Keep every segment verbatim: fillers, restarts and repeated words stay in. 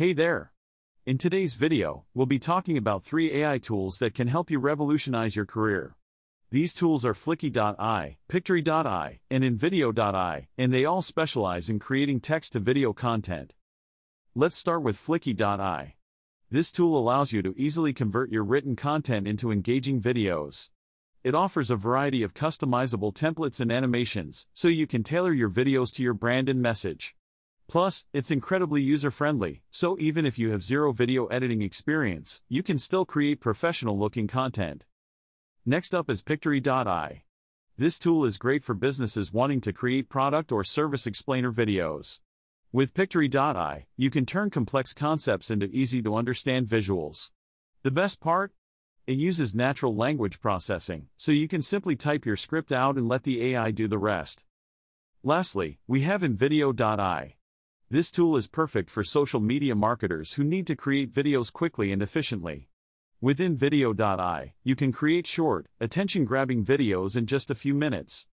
Hey there! In today's video, we'll be talking about three A I tools that can help you revolutionize your career. These tools are Fliki dot A I, Pictory dot A I, and inVideo dot A I, and they all specialize in creating text-to-video content. Let's start with Fliki dot A I. This tool allows you to easily convert your written content into engaging videos. It offers a variety of customizable templates and animations, so you can tailor your videos to your brand and message. Plus, it's incredibly user-friendly, so even if you have zero video editing experience, you can still create professional-looking content. Next up is Pictory dot A I. This tool is great for businesses wanting to create product or service explainer videos. With Pictory dot A I, you can turn complex concepts into easy-to-understand visuals. The best part? It uses natural language processing, so you can simply type your script out and let the A I do the rest. Lastly, we have inVideo dot A I. This tool is perfect for social media marketers who need to create videos quickly and efficiently. With inVideo dot A I, you can create short, attention-grabbing videos in just a few minutes.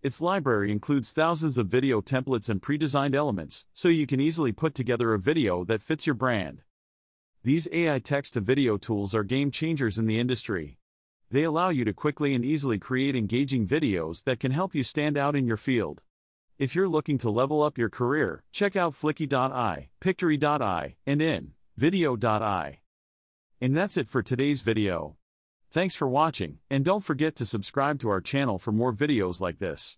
Its library includes thousands of video templates and pre-designed elements, so you can easily put together a video that fits your brand. These A I text-to-video tools are game-changers in the industry. They allow you to quickly and easily create engaging videos that can help you stand out in your field. If you're looking to level up your career, check out Fliki dot A I, Pictory dot A I, and inVideo dot A I. And that's it for today's video. Thanks for watching, and don't forget to subscribe to our channel for more videos like this.